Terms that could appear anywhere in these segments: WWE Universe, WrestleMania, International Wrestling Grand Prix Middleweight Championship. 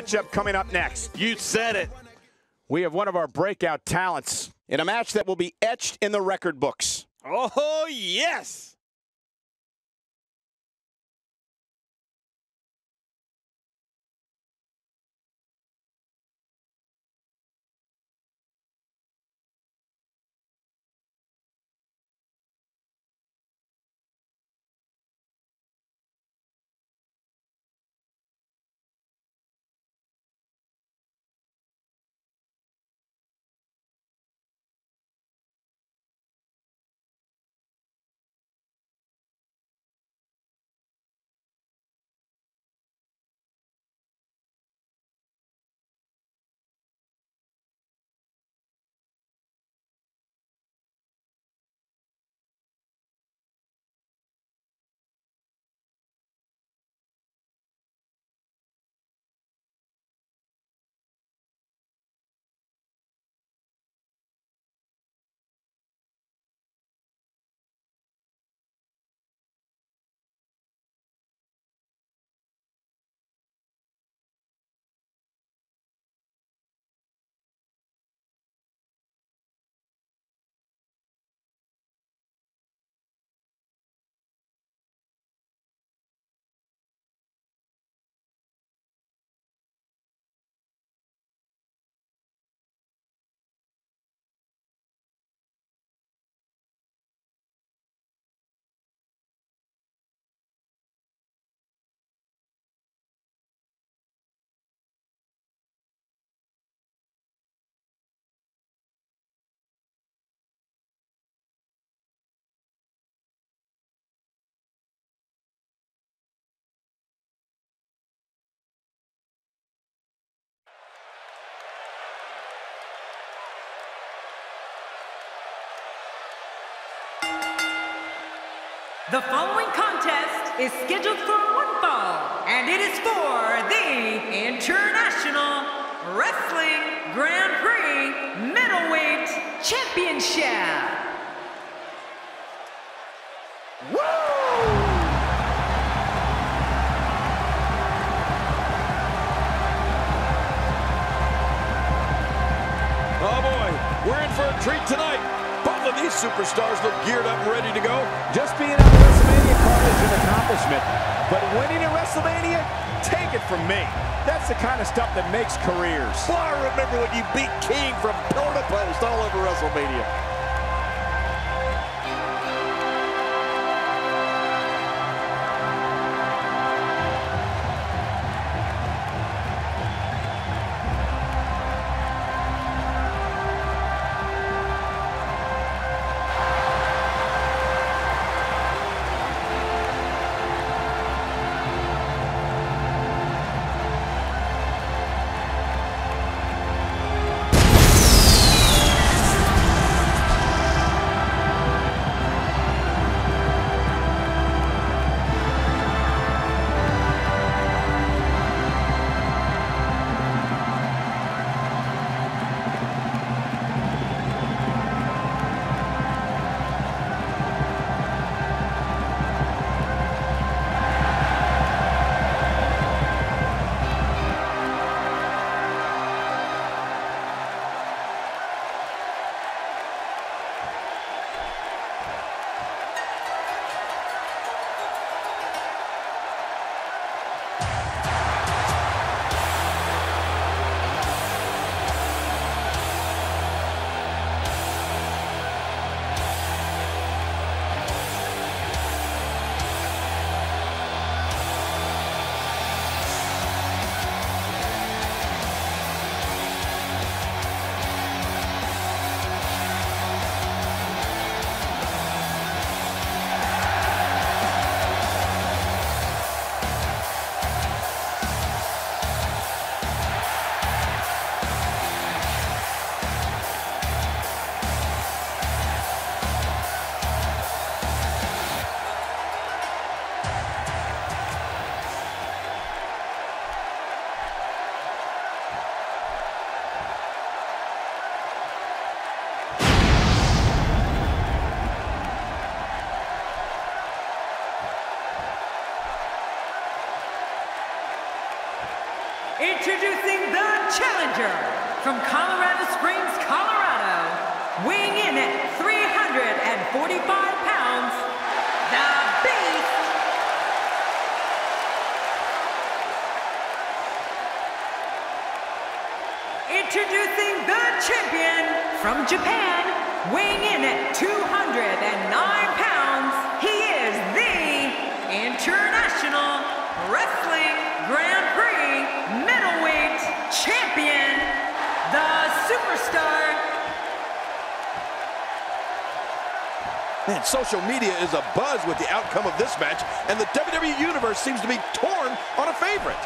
matchup coming up next. You said it. We have one of our breakout talents in a match that will be etched in the record books. Oh, yes! The following contest is scheduled for one fall, and it is for the International Wrestling Grand Prix Middleweight Championship. Woo! Oh boy, we're in for a treat tonight. Both of these superstars look geared up and ready to go. Just being on the WrestleMania card is an accomplishment, but winning at WrestleMania? Take it from me. That's the kind of stuff that makes careers. Well, I remember when you beat King from pillar to post all over WrestleMania. Introducing the challenger from Colorado Springs, Colorado, weighing in at 345 pounds, the Beast. Introducing the champion from Japan, weighing in at 209 pounds, he is the International Wrestling Grand Prix Middleweight Champion, the Superstar. Man, social media is abuzz with the outcome of this match, and the WWE Universe seems to be torn on a favorite.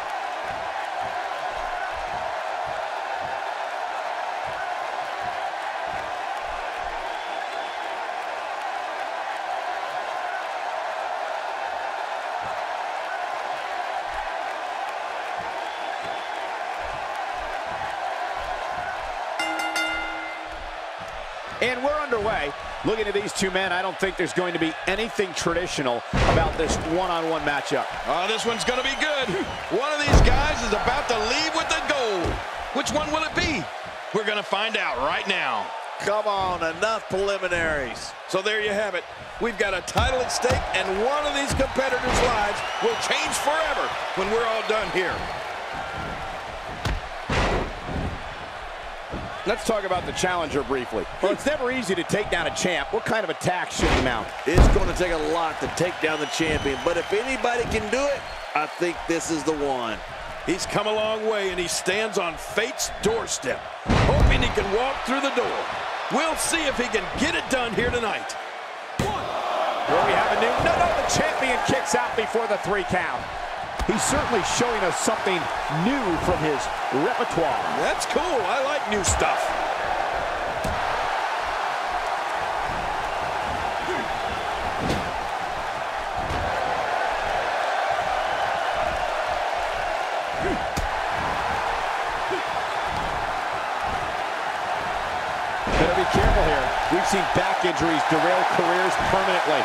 And we're underway. Looking at these two men, I don't think there's going to be anything traditional about this one-on-one matchup. Oh, this one's going to be good. One of these guys is about to leave with the gold. Which one will it be? We're going to find out right now. Come on, enough preliminaries. So there you have it. We've got a title at stake, and one of these competitors' lives will change forever when we're all done here. Let's talk about the challenger briefly. Well, it's never easy to take down a champ. What kind of attack should he mount? It's going to take a lot to take down the champion, but if anybody can do it, I think this is the one. He's come a long way, and he stands on fate's doorstep, hoping he can walk through the door. We'll see if he can get it done here tonight. One. Well, we have a new... No, the champion kicks out before the 3 count. He's certainly showing us something new from his repertoire. That's cool. I like new stuff. Better be careful here. We've seen back injuries derail careers permanently.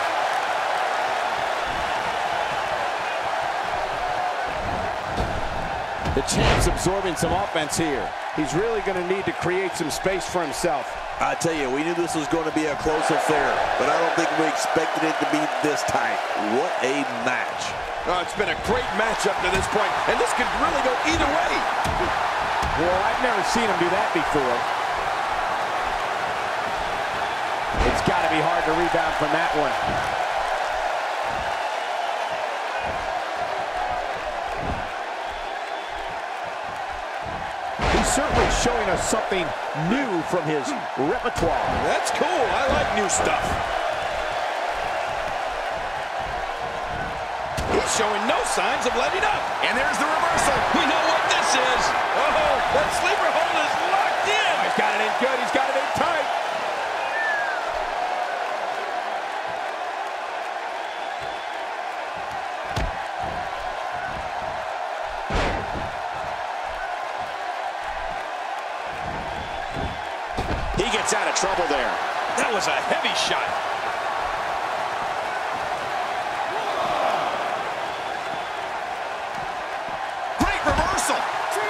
The champ's absorbing some offense here. He's really going to need to create some space for himself. I tell you, we knew this was going to be a close affair, but I don't think we expected it to be this tight. What a match. Oh, it's been a great match up to this point, and this could really go either way. Well, I've never seen him do that before. It's got to be hard to rebound from that one. Certainly showing us something new from his repertoire. That's cool. I like new stuff. He's showing no signs of letting up. And there's the reversal. We know what this is. Oh, that sleeper hold is locked in. Oh, he's got it in good. He's got it in tight. Out of trouble there. That was a heavy shot. Great reversal. Two.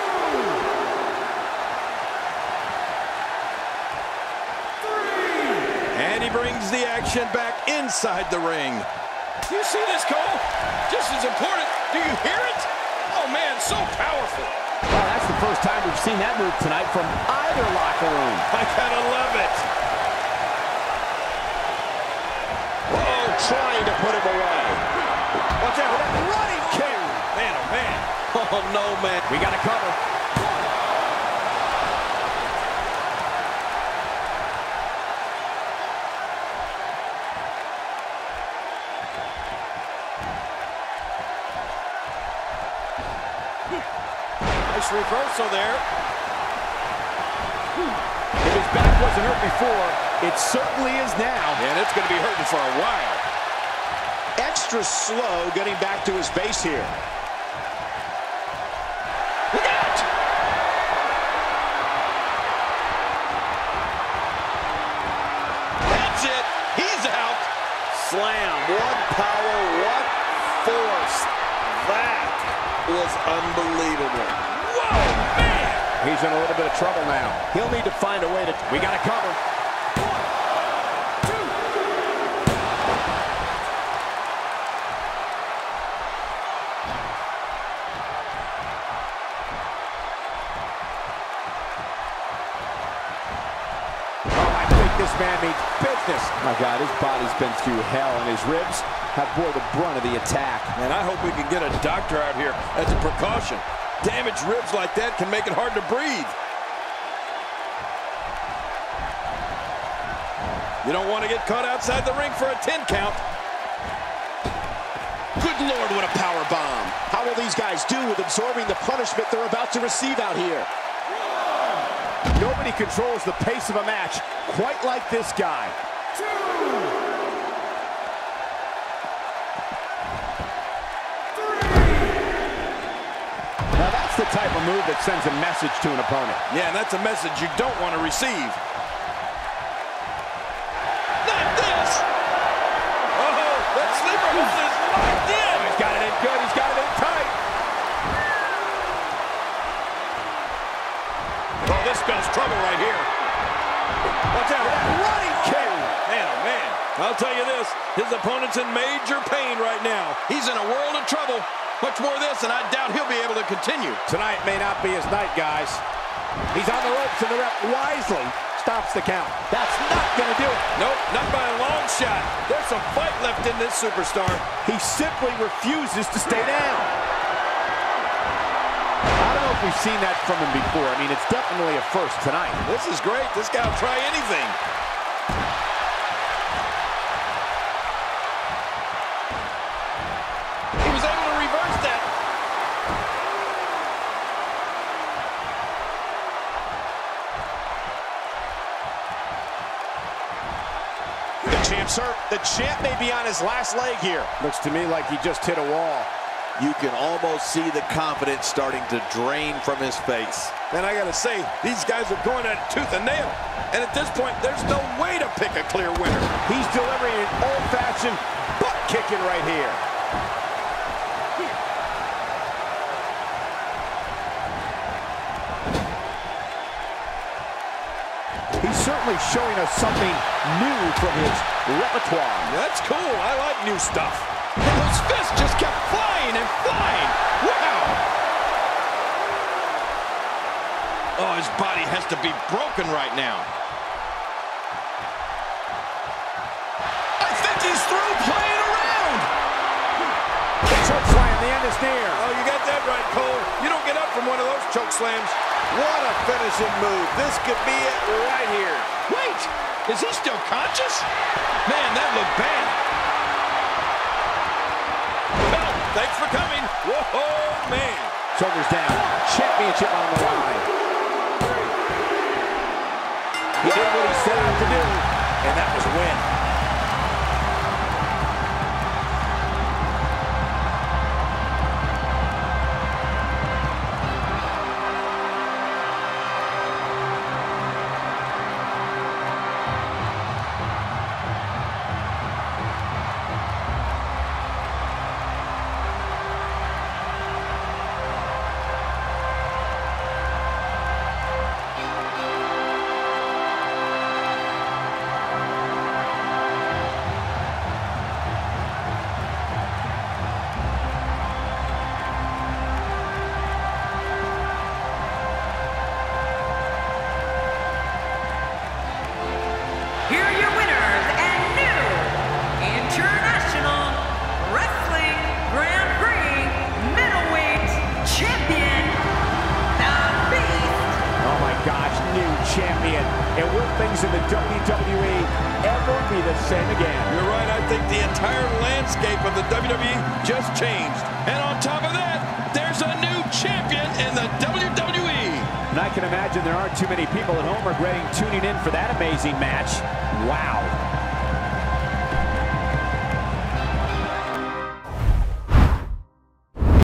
Three. And he brings the action back inside the ring. You see this, Cole? Just as important. Do you hear it? Oh, man, so powerful. Wow, that's the first time we've seen that move tonight from either locker room. I kind of love it. Oh, trying to put him away. Watch out for that running kick. Man, oh, man. Oh, no, man. We got to cover. Nice reversal there. If his back wasn't hurt before, it certainly is now. And it's going to be hurting for a while. Extra slow getting back to his base here. Look out! That's it. He's out. Slam. What power, what force. That was unbelievable. Whoa! He's in a little bit of trouble now. He'll need to find a way to... We got to cover. This man means business. My God, his body's been through hell, and his ribs have bore the brunt of the attack. And I hope we can get a doctor out here as a precaution. Damaged ribs like that can make it hard to breathe. You don't want to get caught outside the ring for a 10 count. Good Lord, what a power bomb. How will these guys do with absorbing the punishment they're about to receive out here? Nobody controls the pace of a match quite like this guy. Two. Three. Now that's the type of move that sends a message to an opponent. Yeah, and that's a message you don't want to receive. Not this! Oh, that sleeper was just locked in! He's got it in good, he's got it in tight! Oh, this spells trouble right here. Watch out, that running kick. Man, oh man. I'll tell you this, his opponent's in major pain right now. He's in a world of trouble. Much more of this, and I doubt he'll be able to continue. Tonight may not be his night, guys. He's on the ropes, and the ref wisely stops the count. That's not going to do it. Nope, not by a long shot. There's some fight left in this superstar. He simply refuses to stay down. We've seen that from him before. I mean, it's definitely a first tonight. This is great. This guy will try anything. He was able to reverse that. The champ's hurt. The champ may be on his last leg here. Looks to me like he just hit a wall. You can almost see the confidence starting to drain from his face. And I gotta say, these guys are going at it tooth and nail. And at this point, there's no way to pick a clear winner. He's delivering an old-fashioned butt kicking right here. He's certainly showing us something new from his repertoire. That's cool. I like new stuff. And those fists just kept flying and flying. Wow. Oh, his body has to be broken right now. I think he's through playing around. Choke slam, the end is near. Oh, you got that right, Cole. You don't get up from one of those choke slams. What a finishing move. This could be it right here. Wait, is he still conscious? Man, that looked bad. Bell, thanks for coming. Whoa, man. Shoulders down. Championship on the line. He did what he set out to do, and that was win. Champion, and will things in the WWE ever be the same again? You're right, I think the entire landscape of the WWE just changed. And on top of that, there's a new champion in the WWE. And I can imagine there aren't too many people at home regretting tuning in for that amazing match. Wow.